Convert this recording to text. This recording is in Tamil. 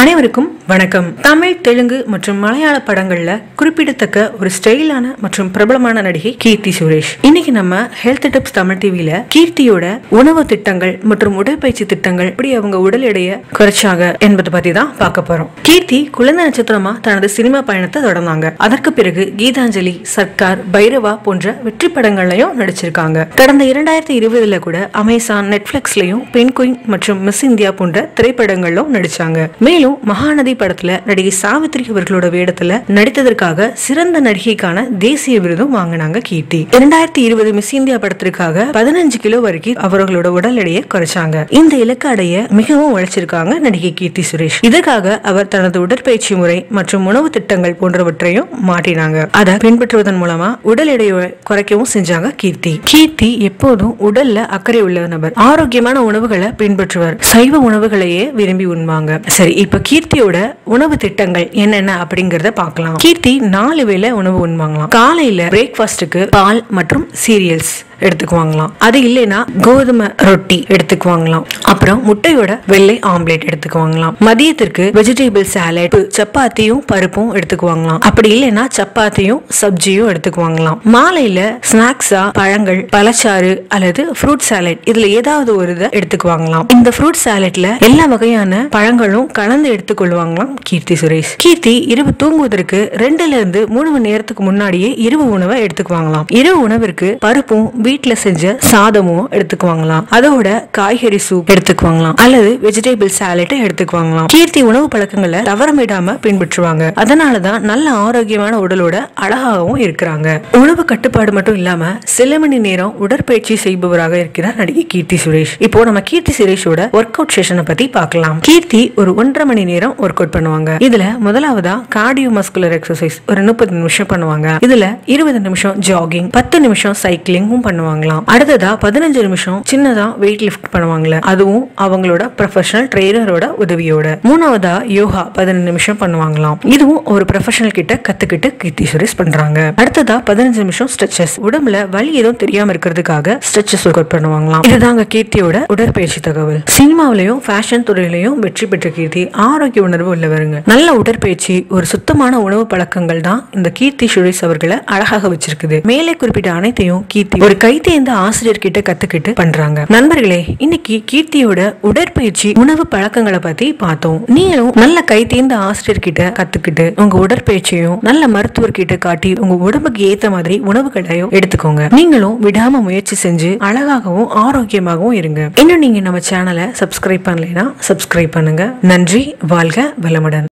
அனைவருக்கும் வணக்கம். தமிழ், தெலுங்கு மற்றும் மலையாள படங்கள்ல குறிப்பிடத்தக்க ஒரு ஸ்டைலான மற்றும் பிரபலமான நடிகை கீர்த்தி சுரேஷ். இன்னைக்கு நம்ம ஹெல்த் டிப்ஸ் தமிழ் டிவில கீர்த்தியோட உணவு திட்டங்கள் மற்றும் உடற்பயிற்சி திட்டங்கள் எப்படி அவங்க உடல் எடையை குறைச்சாங்க என்பதை பத்தி தான் பார்க்க போறோம். கீர்த்தி குழந்தை நட்சத்திரமா தனது சினிமா பயணத்தை தொடர்ந்தாங்க. அதற்கு பிறகு கீதாஞ்சலி, சர்க்கார், பைரவா போன்ற வெற்றி படங்கள்லயும் நடிச்சிருக்காங்க. கடந்த 2020 கூட அமேசான், நெட்ஃபிளிக்ஸ்லயும் பென்குயின் மற்றும் மிஸ் இந்தியா போன்ற திரைப்படங்களும் நடிச்சாங்க. மேலும் மகாநதி படத்துல நடிகை சாவித்ரி அவர்களோட வேடத்துல நடித்ததற்காக சிறந்த நடிகைக்கான தேசிய விருதும் வாங்கினாங்க கீர்த்தி. 2020 மிஸ் இந்தியா படத்திற்காக 15 கிலோ வரைக்கும் அவர்களோட உடல் எடையை குறைச்சாங்க. இந்த இலக்கு அடைய மிகவும் உழைச்சிருக்காங்க நடிகை கீர்த்தி சுரேஷ். இதற்காக அவர் தனது உடற்பயிற்சி முறை மற்றும் உணவு திட்டங்கள் போன்றவற்றையும் மாற்றினாங்க. அதை பின்பற்றுவதன் மூலமா உடல் எடையை குறைக்கவும் செஞ்சாங்க கீர்த்தி. கீர்த்தி எப்போதும் உடல்ல அக்கறை உள்ள நபர். ஆரோக்கியமான உணவுகளை பின்பற்றுவார். சைவ உணவுகளையே விரும்பி உண்பாங்க. சரி, இப்ப கீர்த்தியோட உணவு திட்டங்கள் என்னென்ன அப்படிங்கறத பார்க்கலாம். கீர்த்தி 4 வேளை உணவு உண்பாங்களாம். காலையில பிரேக்ஃபாஸ்டுக்கு பால் மற்றும் சீரியல்ஸ் எடுத்துக்குவாங்களாம். அது இல்லைன்னா கோதுமை ரொட்டி எடுத்துக்குவாங்களாம். அப்புறம் முட்டையோட வெள்ளை ஆம்லேட் எடுத்துக்குவாங்களாம். மதியத்திற்கு வெஜிடபிள் சாலட், சப்பாத்தியும் பருப்பும் எடுத்துக்குவாங்களாம். அப்படி இல்லைன்னா சப்பாத்தியும் சப்ஜியும் எடுத்துக்குவாங்களாம். மாலையில ஸ்நாக்ஸா பழங்கள், பழச்சாறு அல்லது ஃப்ரூட் சாலட் இதுல ஏதாவது ஒரு இதை எடுத்துக்குவாங்களாம். இந்த ஃப்ரூட் சாலட்ல எல்லா வகையான பழங்களும் கலந்து எடுத்துக்கொள்வாங்களாம் கீர்த்தி சுரேஷ். கீர்த்தி இரவு தூங்குவதற்கு 2ல இருந்து 3 மணி நேரத்துக்கு முன்னாடியே இரவு உணவை எடுத்துக்குவாங்களாம். இரவு உணவிற்கு பருப்பும் வீட்டுல செஞ்ச சாதமும் எடுத்துக்குவாங்களாம். அதோட காய்கறி சூப் எடுத்துக்குவாங்களாம் அல்லது வெஜிடபிள் சாலட்டை எடுத்துக்குவாங்களாம். கீர்த்தி உணவு பழக்கங்களை தவறமிடாம பின்பற்றுவாங்க. அதனாலதான் நல்ல ஆரோக்கியமான உடலோட அழகாகவும் இருக்கிறாங்க. உணவு கட்டுப்பாடு மட்டும் இல்லாம சில மணி நேரம் உடற்பயிற்சி செய்பவராக இருக்கிறார் நடிகை கீர்த்தி சுரேஷ். இப்போ நம்ம கீர்த்தி சுரேஷோட ஒர்க் அவுட் செஷனை பத்தி பார்க்கலாம். கீர்த்தி ஒரு 1.5 மணி நேரம் ஒர்க் அவுட் பண்ணுவாங்க. இதுல முதலாவதா கார்டியோ மஸ்குலர் எக்ஸசைஸ் ஒரு 30 நிமிஷம் பண்ணுவாங்க. இதுல 20 நிமிஷம் ஜாகிங், 10 நிமிஷம் சைக்கிளிங் பண்ணுவாங்களாம். அடுத்ததா 15 நிமிஷம் சின்னதா வெயிட் லிஃப்ட் பண்ணுவாங்களே, அதுவும் அவங்களோட ப்ரொஃபஷனல் ட்ரெய்னரோட உதவியோட. மூணாவதா யோகா 15 நிமிஷம் பண்ணுவாங்களாம். இதுவும் ஒரு ப்ரொஃபஷனல் கிட்ட கத்துக்கிட்டு கீர்த்தி சுரேஷ் பண்றாங்க. அடுத்ததா 15 நிமிஷம் ஸ்ட்ரெச்சஸ், உடம்புல வலி எதுவும் தெரியாம இருக்கிறதுக்காக ஸ்ட்ரெச்சஸ் ஒர்க் அவுட் பண்ணுவாங்களாம். இதுதாங்க கீர்த்தியோட உடற்பயிற்சி தகவல். சினிமாவிலையும் ஃபேஷன் துறையிலையும் வெற்றி பெற்ற கீர்த்தி ஆரோக்கிய உணர்வு உள்ளவருங்க. நல்ல உடற்பயிற்சி, ஒரு சுத்தமான உணவு பழக்கங்கள் தான் இந்த கீர்த்தி சுரேஷ் அவர்களை அழகாக வச்சிருக்குது. மேலே குறிப்பிட்ட அனைத்தையும் கீர்த்தி ஒரு கைத்தேர்ந்த ஆசிரியர் கிட்ட கத்துக்கிட்டு பண்றாங்க. நண்பர்களே, இன்னைக்கு கீர்த்தியோட உடற்பயிற்சி, உணவு பழக்கங்களை பத்தி பார்த்தோம். நீங்களும் நல்ல கைத்தேர்ந்த ஆசிரியர் கிட்ட கத்துக்கிட்டு உங்க உடற்பயிற்சியும் நல்ல மருத்துவர் கிட்ட காட்டி உங்க உடம்புக்கு ஏத்த மாதிரி உணவுகளையும் எடுத்துக்கோங்க. நீங்களும் விடாம முயற்சி செஞ்சு அழகாகவும் ஆரோக்கியமாகவும் இருங்க. இன்னும் நீங்க நம்ம சேனலை சப்ஸ்கிரைப் பண்ணலைன்னா சப்ஸ்கிரைப் பண்ணுங்க. நன்றி. வாழ்க வளமுடன்.